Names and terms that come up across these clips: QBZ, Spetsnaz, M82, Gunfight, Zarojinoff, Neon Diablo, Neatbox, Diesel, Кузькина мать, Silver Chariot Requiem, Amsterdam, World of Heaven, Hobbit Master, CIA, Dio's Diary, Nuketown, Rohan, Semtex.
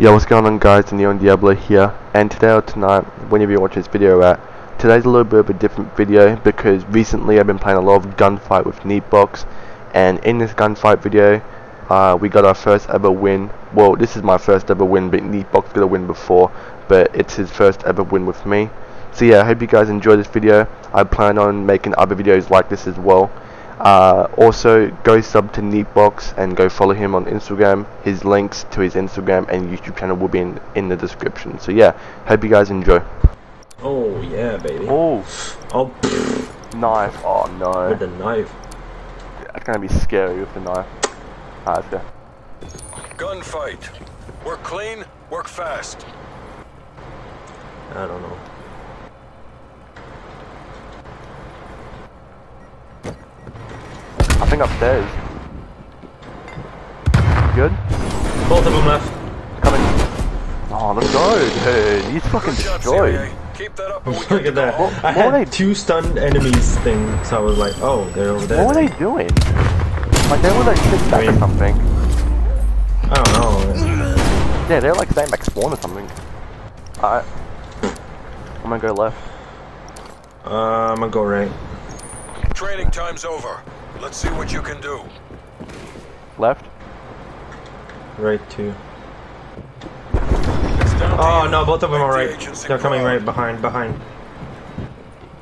Yo, what's going on guys, Neon Diablo here, and today or tonight, whenever you're watching this video at, today's a little bit of a different video because recently I've been playing a lot of Gunfight with Neatbox, and in this Gunfight video, we got our first ever win. Well, this is my first ever win, but Neatbox got a win before, but it's his first ever win with me. So yeah, I hope you guys enjoy this video. I plan on making other videos like this as well. Also, go sub to Neatbox and go follow him on Instagram. His links to his Instagram and YouTube channel will be in the description. So yeah, hope you guys enjoy. Oh yeah, baby. Oh, oh, pfft. Knife. Oh no. With the knife. That's gonna be scary with the knife. Alright, let's go. Gunfight. Work clean. Work fast. I don't know. I think upstairs. Good? Both of them left. Coming. Oh, let's go, dude. He's fucking destroyed. Keep that up and we look at that. What I had two stunned enemies thing, so I was like, oh, they're over there. What were they doing? Like, they were like sitting back or something. I don't know. Yeah, they were like staying back spawn or something. Alright. I'm gonna go left. I'm gonna go right. Training time's over. Let's see what you can do. Left? Right too. Oh no, both of them are right. They're coming right behind.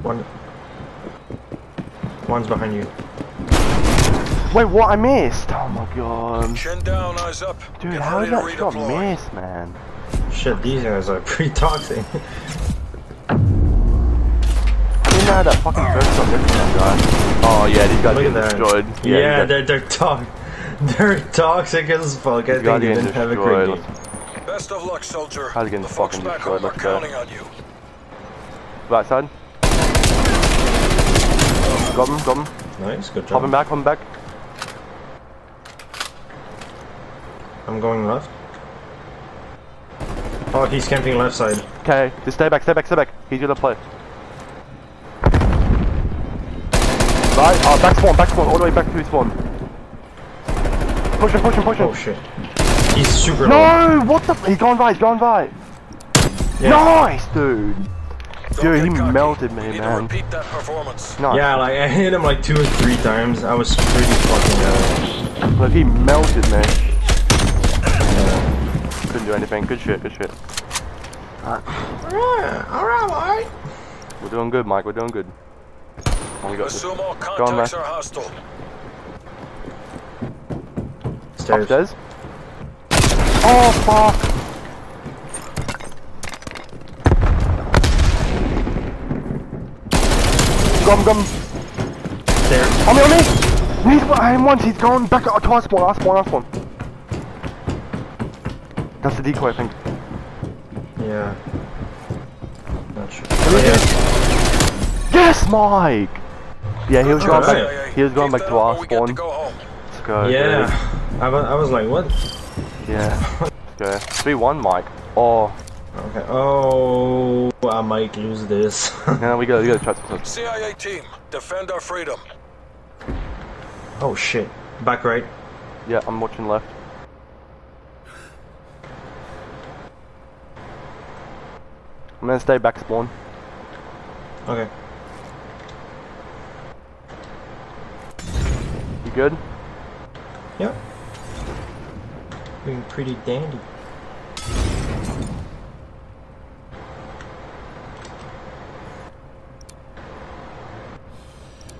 One's behind you. Wait, what? I missed! Oh my god. Chin down, eyes up. Dude, how did that shot miss, man? Shit, these guys are pretty toxic. Yeah, that fucking first shot missed that guy. Oh yeah, these guys look getting destroyed. Yeah, they're toxic as fuck. I think they didn't have a great game. Best of luck, soldier. How's getting fucking destroyed? Let's go. Right side. Got him. Nice, good job. Hop him back. I'm going left. Oh, he's camping left side. Okay, just stay back. He's gonna play. Right, oh, back spawn, all the way back to his spawn. Push him. Oh shit. He's super low. No, what the f- he's gone right. Yeah. Nice, dude. Dude, he melted me, man. Repeat that performance. Nice. Yeah, like, I hit him like 2 or 3 times. I was pretty fucking out. Look, he melted me. Yeah. Couldn't do anything. Good shit. Alright. We're doing good, Mike, Assume all contacts are hostile. Upstairs. Oh fuck! Gum. There. On me! He's gone back at our spawn, last one. That's the decoy, I think. Yeah. Not sure. Oh, yeah. Yes, Mike! Yeah, he was going back. He was going back to our spawn. Let's go. Yeah, I was like, what? Yeah. Let's go. 3-1, Mike. Oh. Okay. Oh, I might lose this. No, we gotta try something. CIA team, defend our freedom. Oh shit. Back right. Yeah, I'm watching left. I'm gonna stay back spawn. Okay. Good? Yep. Doing pretty dandy.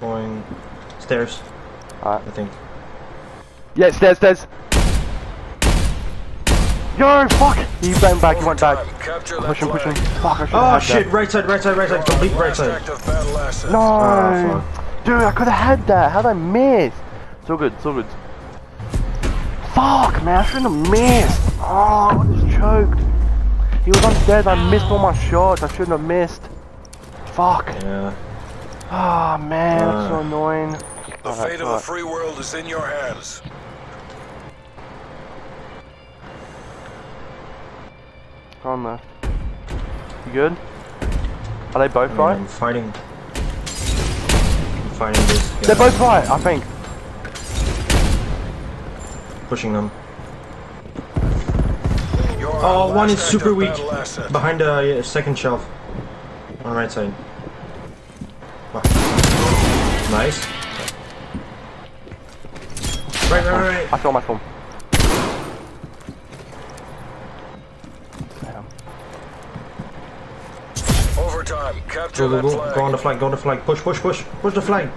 Going stairs. Alright. I think. Yeah, stairs! Yo, fuck! He banged back, he went back. Push him. Fuck, I should have had that. Shit, right side. Complete right side. No! Oh, fuck. Dude, I could have had that. How'd I miss? So good. Fuck, man, I shouldn't have missed. Oh, I just choked. He was undead, I missed all my shots. I shouldn't have missed. Fuck. Yeah. Ah, oh, man, that's so annoying. The fate of the free world is in your hands. Go on there. You good? Are they both right? I'm fighting this guy. They're both right, I think. Pushing them. Your Oh, one is super weak. Behind the second shelf. On the right side. Nice. Right. I film. Overtime. Capture that flag. Go on the flag. Push the flag.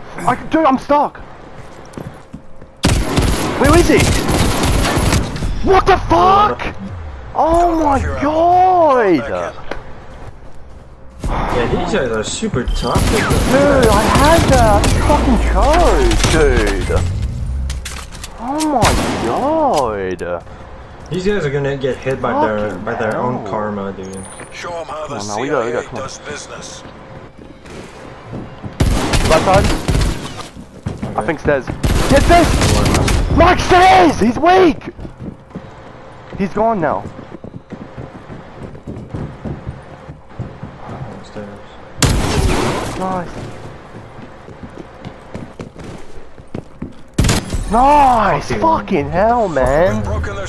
Dude, I'm stuck. Where is it? What the fuck? Oh my god. Yeah, these guys are super tough. Dude, I had that fucking code, dude. Oh my god. These guys are gonna get hit by fucking their own karma, dude. Show them how the CIA does business. Left side. Okay. I think stairs. Get this! Mike stairs! He's weak! He's gone now. Nice! Nice! Fucking hell, man! Fuck, dude, I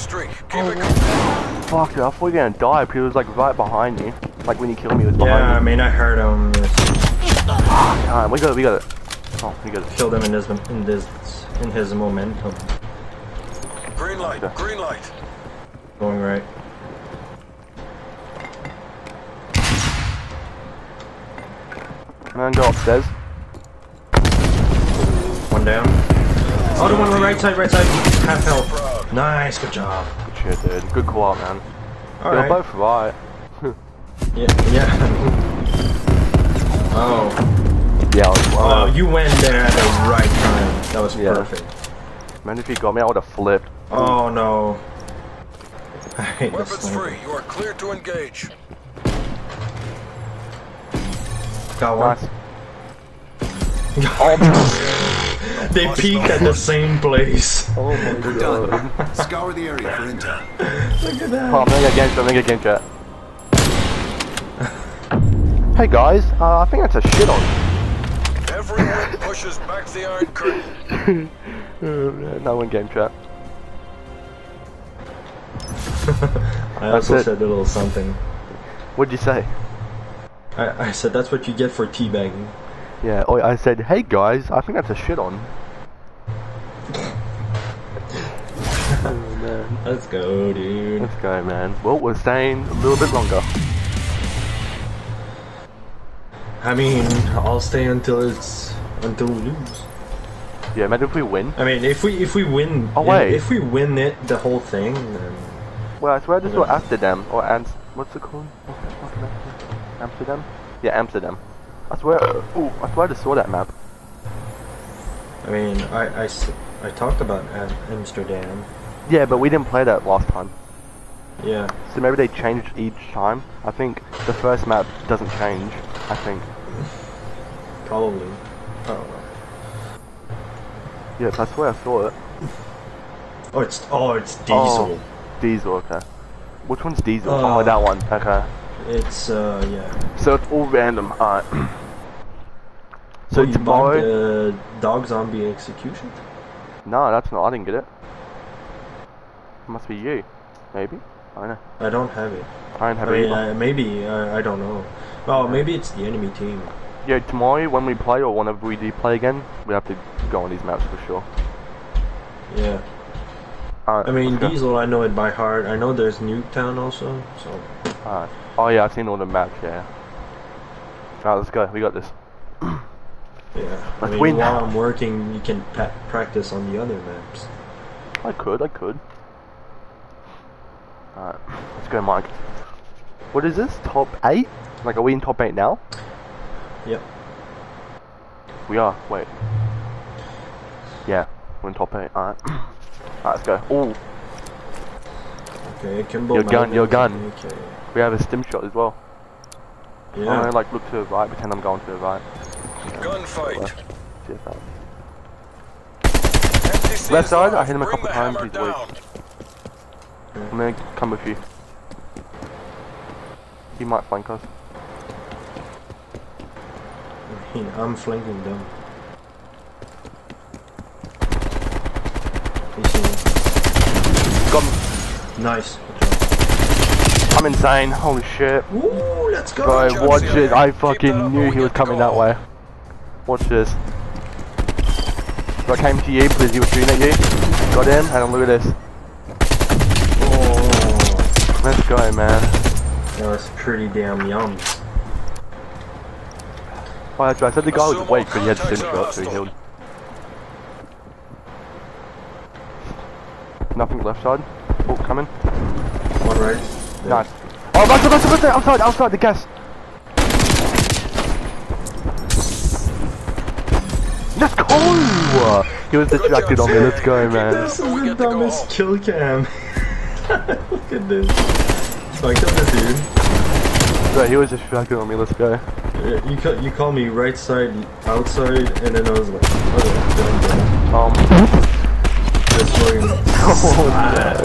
thought you were gonna die because it was like right behind me. Like when you killed me, it was behind me. Yeah, I mean, I heard him. Ah, God, we got it. Oh, we got it. Killed him in his momentum. Green light, green light. Going right. And go upstairs. One down. Oh, the one on the right side. Half health. Nice, good job. Good shit, dude. Good co-op, man. Alright. You're both right. yeah. Oh. Yeah, I was right. Oh, you went there at the right time. That was perfect. Man, if you got me, I would have flipped. Oh, no. I hate this thing. Weapons free. You are clear to engage. Got one. Nice. Oh, they peaked at the same place. Oh my god. Scour the area for intel. Look at that. Oh, make a game chat. Hey guys, I think that's a shit on. Everyone pushes back the iron curtain. No one game chat. I also said a little something. What'd you say? I said that's what you get for teabagging. Yeah, I said, hey guys, I think that's a shit on. Oh, man. Let's go, dude. Let's go, man. Well, we're staying a little bit longer. I mean, I'll stay until we lose. Yeah, imagine if we win. I mean, if we win, if we win it, the whole thing, then... Well, I swear I just saw Amsterdam, or what's it called? Amsterdam? Yeah, Amsterdam. I swear I just saw that map. I mean, I talked about Amsterdam. Yeah, but we didn't play that last time. Yeah. So maybe they changed each time. I think the first map doesn't change, I think. Probably. I don't know. Yes, I swear I saw it. Oh, it's Diesel. Oh, Diesel, okay. Which one's Diesel? Oh, that one, okay. It's yeah. So it's all random, alright. So you bought the dog zombie execution? No, that's not, I didn't get it. It must be you, maybe? I don't know. I don't have it. I don't have it. Maybe, I don't know. Well, maybe it's the enemy team. Yeah, tomorrow when we play or whenever we do play again, we have to go on these maps for sure. Yeah. Right, I mean, Diesel, I know it by heart. I know there's Nuketown also, so... Alright. Oh yeah, I've seen all the maps, yeah. Alright, let's go, we got this. Yeah, I mean, while I'm working, you can practice on the other maps. I could. Alright, let's go, Mike. What is this? Top 8? Like, are we in top 8 now? Yep. We are, wait. Yeah, we're in top 8, alright. Alright, let's go. Ooh! Okay, Kimbo. Your gun. Okay. We have a stim shot as well. Yeah. I'm gonna like look to the right, pretend I'm going to the right. Gunfight. Left side, I hit him a couple times, he's weak. I'm gonna come with you. He might flank us. I mean, I'm flanking them. Got him. Nice. coming, Zane. Holy shit. Ooh, let's go. Bro, watch it. I fucking knew he was coming that way. Watch this. If I came to you because he was shooting at you. Got him, and look at this. Oh. Let's go, man. That was pretty damn yum. Oh, I said the guy was awake, but he had to finish shot, so he healed. Nothing left side. Oh, coming. One right. Yeah. Nice. Oh, that's it, outside the gas. Let's go! He was distracted on me, let's go, man. This is the dumbest kill cam. Look at this. So I killed the dude. Bro, he was distracted on me, let's go. You call me right side, outside, and then I was like, oh,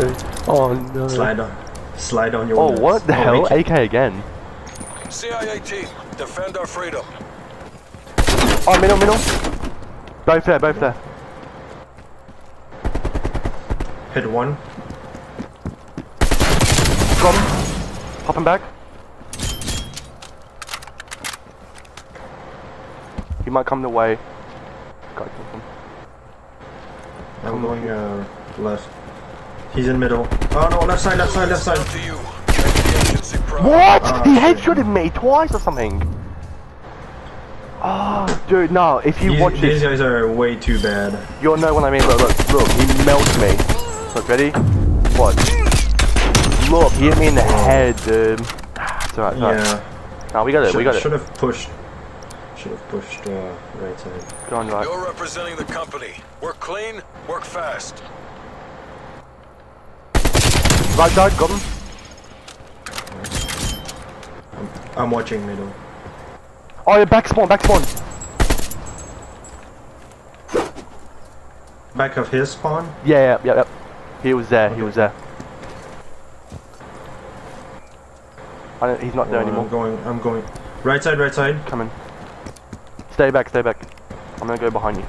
just oh no. Slide on your windows. Oh, what the hell? AK again. CIA team, defend our freedom. Oh, middle. Both there. Hit one. Got him. Hop him back. He might come the way. Got him. I'm going left. He's in middle. Oh no, left side. What? He headshotted me twice or something. Oh, dude, no, if you watch this... These guys are way too bad. You'll know what I mean, look, he melts me. Look, ready? Watch. Look, he hit me in the head, dude. It's alright, yeah. No, we got it. Should have pushed right side. Go on, right. You're representing the company. Work clean, work fast. Right side, got him. I'm watching middle. Oh, yeah, back spawn. Back of his spawn? Yeah. He was there, okay. He's not there anymore. I'm going. Right side. Coming. Stay back. I'm gonna go behind you.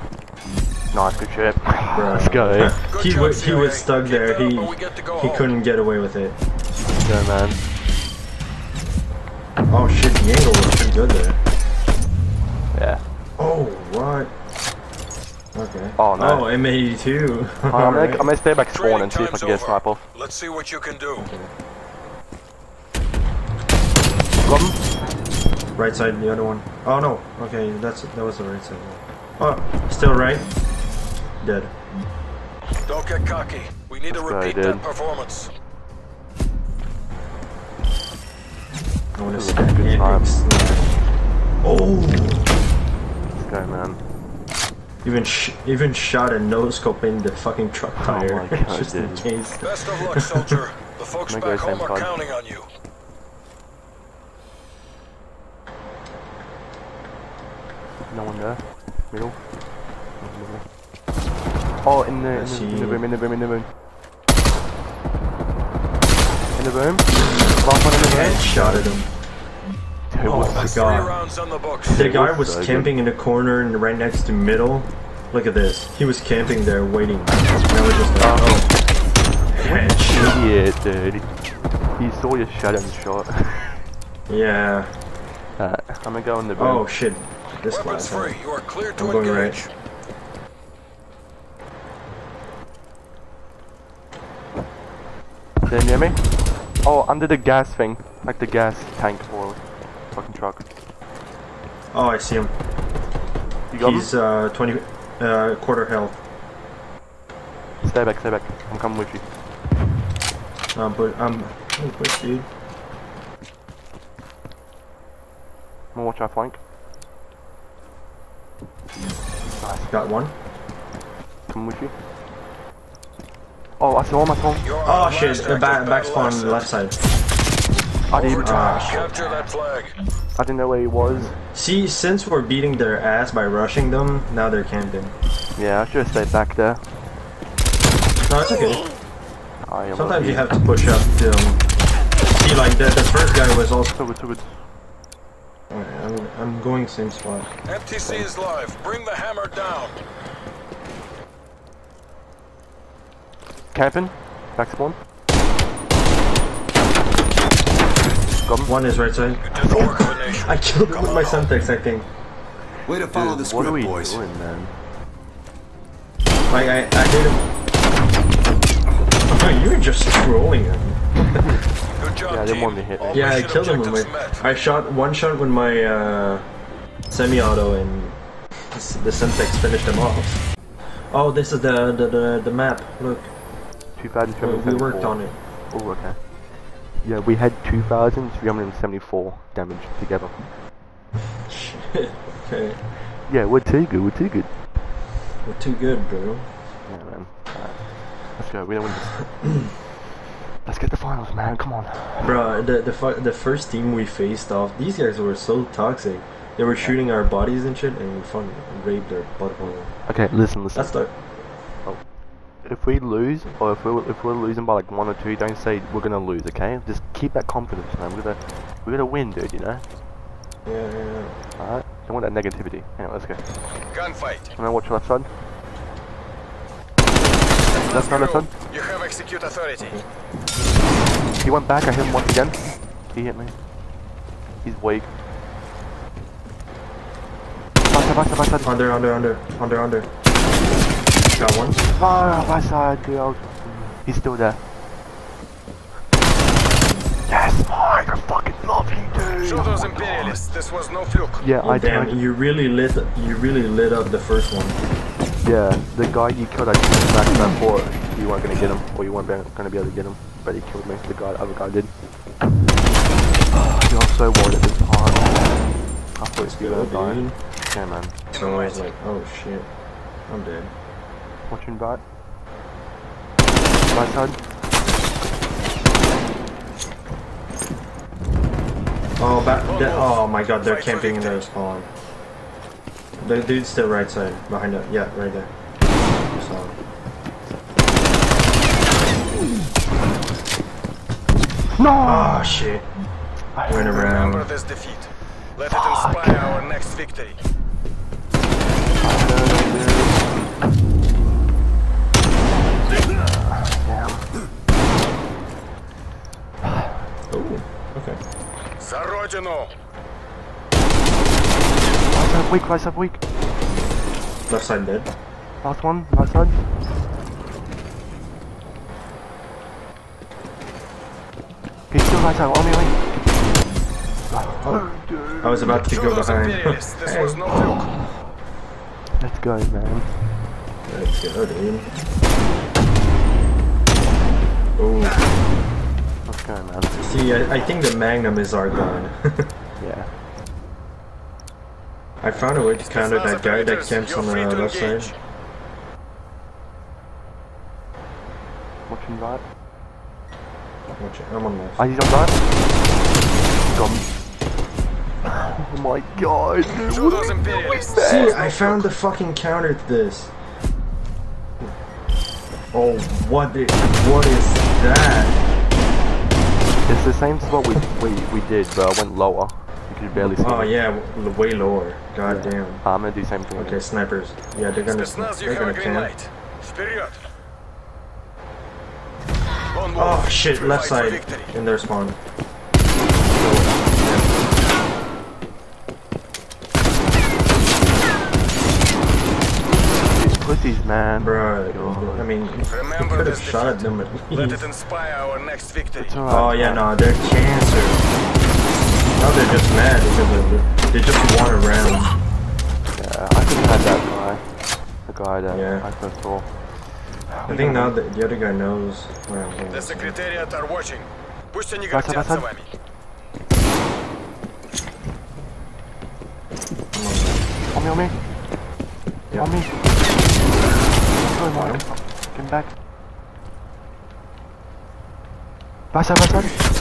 Nice, good shit. Let's go. He was stuck there. He couldn't get away with it. Let's go, man. Oh shit, the angle was pretty good there. Yeah. Oh, what? Okay. Oh, no. Oh, M82. I'm gonna stay back spawn and see if I can get a snipe off. Let's see what you can do. Okay. Got him. Right side, the other one. Oh, no. Okay, that was the right side. Oh, still right. Dead. Don't get cocky. We need to repeat that performance. I want to stack good times. Oh! Okay, man. Even shot a no-scope in the fucking truck tire. Oh my God, just in case. Best of luck, soldier. The folks back home are counting on you. No one there. Middle. Oh, in the room. In the room. Last one in the room. Headshotted him. Oh my God. The guy was camping in the corner and right next to middle. Look at this. He was camping there waiting. That was just like, headshot. Yeah, dude. He saw your shot and shot. Yeah. I'm gonna go in the room. Oh shit. This guy's free. You are clear to engage. Right. Did you hear me? Oh, under the gas thing. Like the gas tank for fucking truck. Oh, I see him. You got him? 20, quarter health. Stay back. I'm coming with you. I'm with you. I'm gonna watch our flank. Nice. Got one. Coming with you. Oh, I saw him. Oh shit! Back spawn left side. I didn't know where he was. See, since we're beating their ass by rushing them, now they're camping. Yeah, I should have stayed back there. No, it's okay. Sometimes you have to push up to see, like that. The first guy was also good. Alright, I'm going same spot. MTC is live. Bring the hammer down. Camping. Back spawn. problem? One is right side. I killed him with my Semtex, I think. Way to follow the script, boys. What are we doing, man? Like, I did him. No, you were just trolling him. Yeah, I didn't want to hit him. Yeah, I killed him with my... I shot one shot with my semi-auto and the Semtex finished him off. Oh, this is the map, look. 2,374. We worked on it. Oh, okay. Yeah, we had 2,374 damage together. Shit, okay. Yeah, we're too good, we're too good. We're too good, bro. Yeah, man. Alright, let's go, we don't win this. Let's get the finals, man, come on. Bruh, the first team we faced off, these guys were so toxic. They were shooting our bodies and shit, and we fucking raped their butthole. Okay, listen. Let's start. Oh. If we lose, or if we're losing by like 1 or 2, don't say we're gonna lose, okay? Just keep that confidence, man. We're gonna win, dude, you know? Yeah. Alright, don't want that negativity. Anyway, let's go. Gunfight. I'm gonna watch left side. Left side. You have execute authority. Okay. He went back, I hit him once again. He hit me. He's weak. Backside. Under. Got one. Oh, backside, dude. He's still there. Yes, Mike, I fucking love you, dude. Show those Imperialists, this was no fluke. Yeah, oh, I damn, you really lit up the first one. Yeah, the guy you killed, I killed back to that port. You weren't gonna get him, or you weren't gonna be able to get him, but he killed me. The other guy did. You're so worried at this time. I thought it's the other guy. Yeah, man. So I was like, oh shit, I'm dead. Watching right. Right side. Oh, oh my god, they're camping in their spawn. The dude's still right side, behind us. Yeah, right there. No! Ah, oh, shit. We're in a round. Remember this defeat. Let it inspire our next victory. Oh, okay. Zarojinoff. Right side weak. Left side dead. Last one, right side. He's still right side, on me, oh. I was about to go behind. This was no joke. Let's go, man. Let's go, dude. Oh. Let's go, man. See, I think the Magnum is our gun. Yeah. I found a way to counter that guy that camps on the left side. Watching right. I'm on left. Are you on right? Gone. Oh my god, dude, what are you doing? See, I found the fucking counter to this. Oh, what is that? It's the same spot we did, but I went lower. You barely see yeah, way lower. God damn. I'm gonna do the same thing. Okay, snipers. Yeah, they're gonna Spetsnaz, you have a green light. Oh shit, left side. In their spawn. These pussies, man. Bruh, I mean, you could've shot at them at least. Let it inspire our next victory. Right, oh yeah, no, they're cancer. Now they're just mad because they just want around. Yeah, I think I had that guy. The guy that I first saw. I think now the other guy knows where I'm going. The Secretariat are watching. Push the Nuketown за вами. On me. Yeah. On me. Get back. Backside.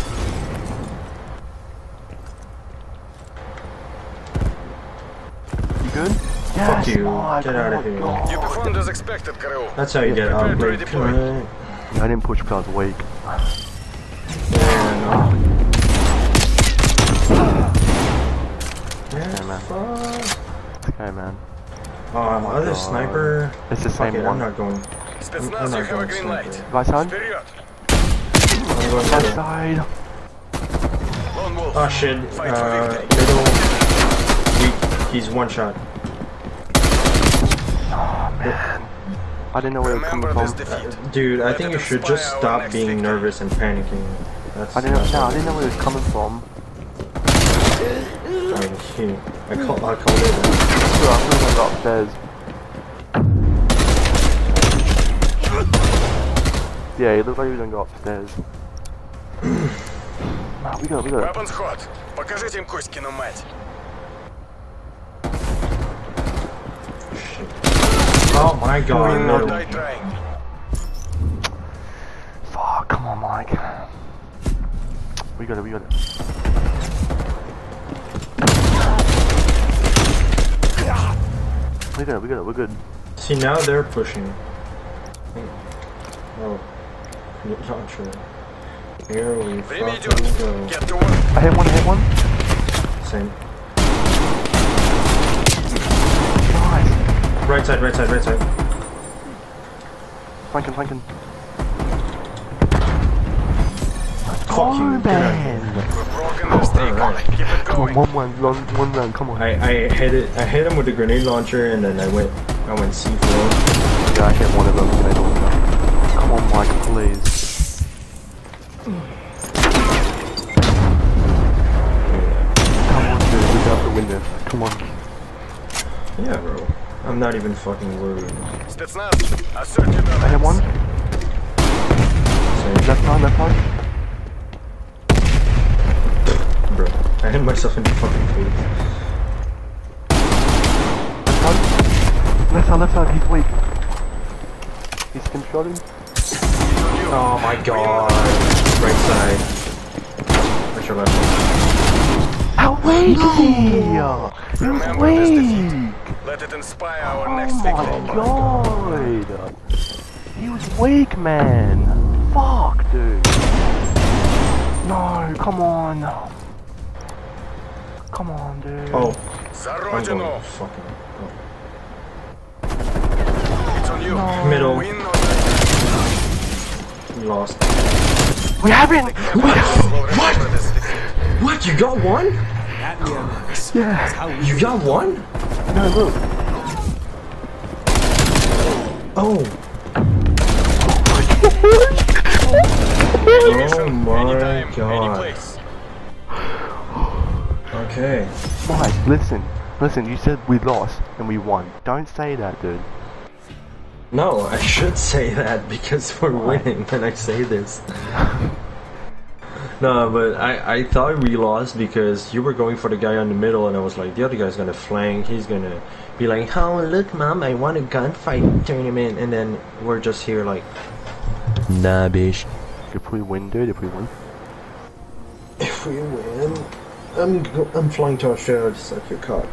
Good? Yes. Fuck you. Get out of here. You performed as expected, Karoo. That's how you get out. I didn't push because I was weak. Okay, man. Oh, another sniper. It's the same one. I'm not going. Spetsnaz, you have a green light. Right side? I'm going right side. Oh shit, middle. He's one shot. Oh man. I didn't know where it was coming from. Dude, I think you should just stop being nervous and panicking. That's I didn't know where it was coming from. I called it. Sure, I'm gonna go upstairs. Yeah, it looks like we don't go upstairs. Nah, we go. Weapons hot. Покажите им Кузькину мать. Oh my god, no. Fuck, come on, Mike. We got it. We got it, we're good. See, now they're pushing. Oh. Not true. Here we fucking go. Get to work. I hit one. Same. God. Right side. Flanking. Fuck you, man. Right. One round, come on. I hit him with the grenade launcher and then I went C4. Yeah, I hit one of them. Come on, Mike, please. Window. Come on. Yeah, bro. I'm not even fucking worried. Spetsnaz, assert your dominance. I hit one. Same. Left one. Bro, I hit myself in the fucking face. Left side. He's weak. He's controlling. Oh my god. Right side. Where's your left? How weak is he? He's weak! Let it inspire our next victory. Oh my god! He was weak, man! Fuck, dude! No, come on! Come on, dude! Oh! Zarojinoff! Fucking... Oh. It's on you! No. Middle! We lost. We haven't! What? What? You got one? Yeah. You got one? No, look. Oh. Oh my god. Okay. Mike, listen. You said we lost and we won. Don't say that, dude. No, I should say that because we're winning when I say this. No, but I thought we lost because you were going for the guy on the middle and I was like, the other guy's gonna flank, he's gonna be like, oh look mom, I won a gunfight tournament, and then we're just here like, nah bitch. If we win, dude, if we win, I'm flying to Australia to suck your cock.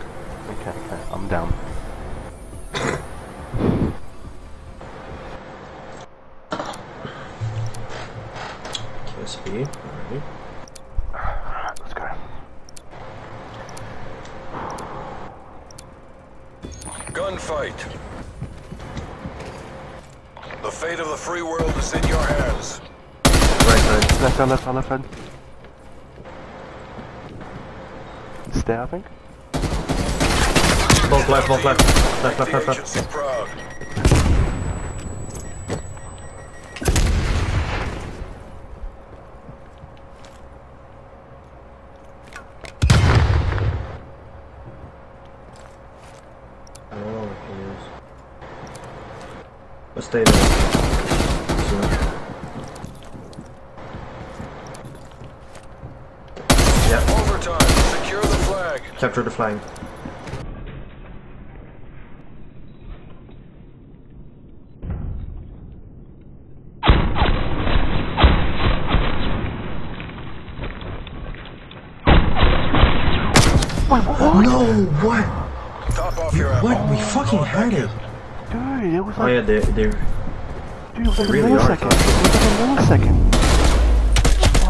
Okay, I'm down. Speed. Alright, let's go. Gunfight. The fate of the free world is in your hands. Right side. Left hand. Stay, I think. Both left. Left. Stay there. Yeah. Overtime. Secure the flag. Capture the flag. What? No, what? Top off your what? Apple. We fucking had it. Dude, it was like... Oh yeah, they really are. It was like a millisecond. Oh.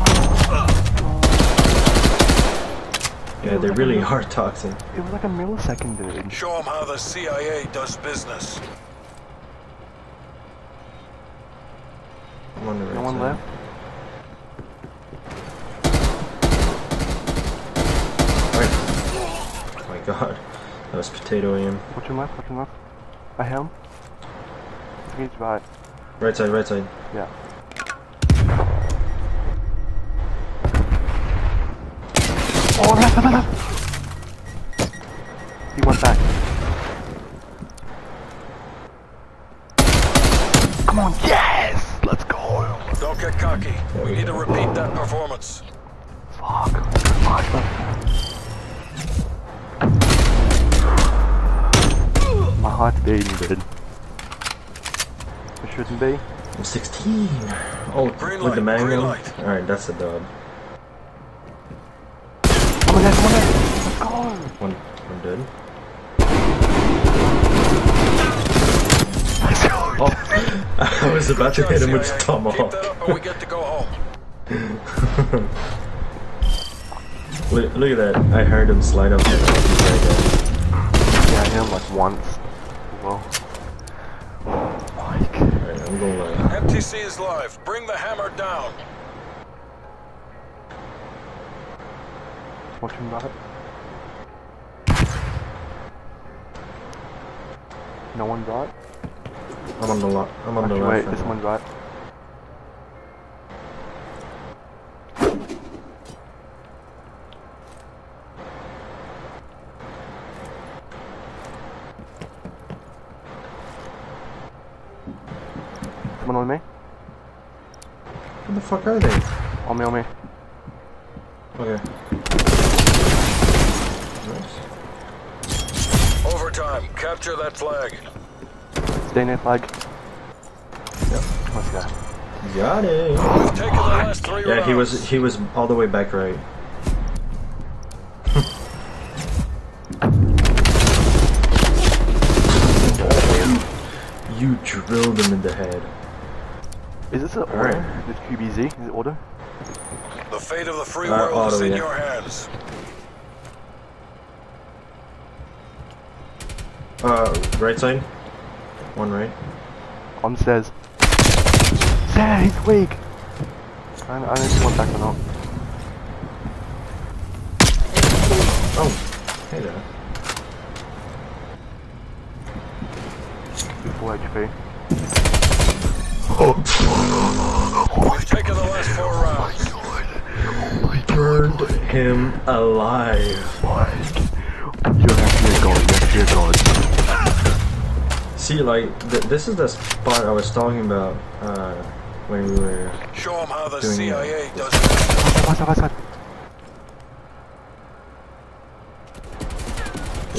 Yeah, they really are toxic. It was like a millisecond, dude. Show them how the CIA does business. No one left? god. That was potatoing him. Watching left. I hit him. He's behind. Right side, right side. Yeah. Oh, left, left, left. He went back. Come on, yes! Let's go! Don't get cocky. Yeah, we need to repeat that performance. Fuck. My heart's beating, dude. It shouldn't be. I'm 16. Oh, green with light, the magnum. Alright, that's a dub. One dead, one dead. Let's go. One dead. Let's go. Oh, I was about to hit him with the tomahawk. We get to go home. Look at that. I heard him slide up there. Yeah, I hit him like once. Well. Oh, Mike. Alright, I'm going live. MTC is live. Bring the hammer down. Watch him about it. No one's right. I'm on the lot. I'm on the right. Wait, this one's right. Someone on me? Where the fuck are they? On me, on me. Okay. Nice. Overtime, capture that flag. Stay near flag. Yep, let's go. Got it. We've taken the last three rounds. He was all the way back right. You drilled him in the head. Is this an order? Right. This QBZ? Is it order? The fate of the free world auto, is in your hands. Right side? One right. On says. Yeah, he's weak! I don't see one back or not. Oh, hey there. 4 HP. Oh. We've taken the last 4 rounds. Oh my god. Burned him alive. What? You're actually going, you're going. See, like, this is the spot I was talking about when we were. Show them how the CIA does it.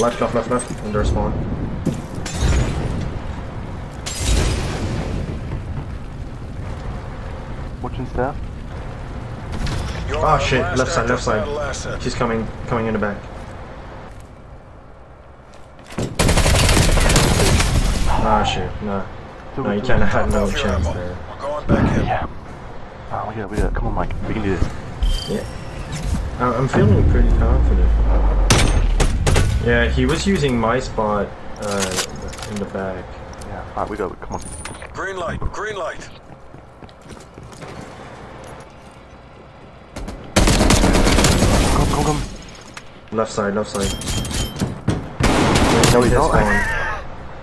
Left, left, left, left, under spawn. Watching staff. Oh shit, left side, left side. She's coming in the back. Ah shit, no. No, you kinda had no chance there. We're going back in. Yeah. Oh, we got it, we got it. Come on, Mike. We can do this. Yeah. I'm feeling pretty confident. Yeah, he was using my spot in the back. Yeah. Alright, we got it. Come on. Green light. Green light. Come, come, come. Left side, left side. No, he's not.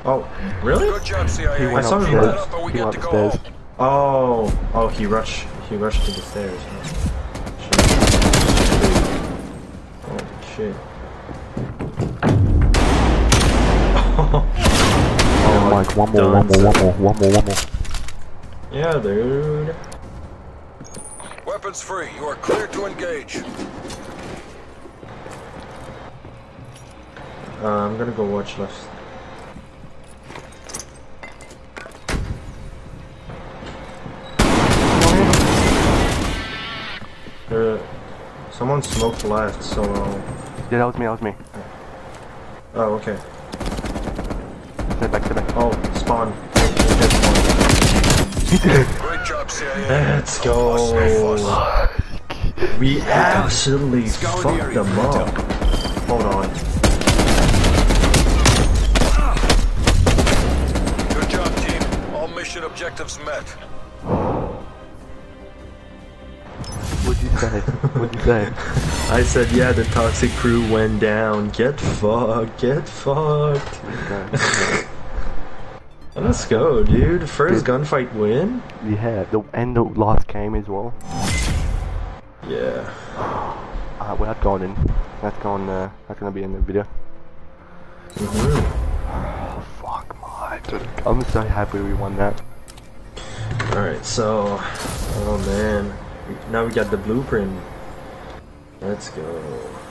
Oh, really? Good job, CIA. He went up the stairs. He went up the stairs. Oh, oh, he rushed to the stairs. Oh shit! Oh, Mike, one more. Yeah, dude. Weapons free. You are cleared to engage. I'm gonna go watch left. Someone smoked left, so... Yeah, that was me, Oh, okay. Step back, Oh, spawn. Great job, CIA. Let's go. We absolutely fucked them up. Hold on. Good job, team. All mission objectives met. say? What'd you say? I said, yeah, the toxic crew went down. Get fucked. Get fucked. Okay. Let's go, dude. First gunfight win? Yeah, and the last game as well. Yeah. Alright, well, that's gone in. That's gonna be in the video. Oh, fuck my dude. I'm so happy we won that. Alright, so... oh man. Now we got the blueprint. Let's go.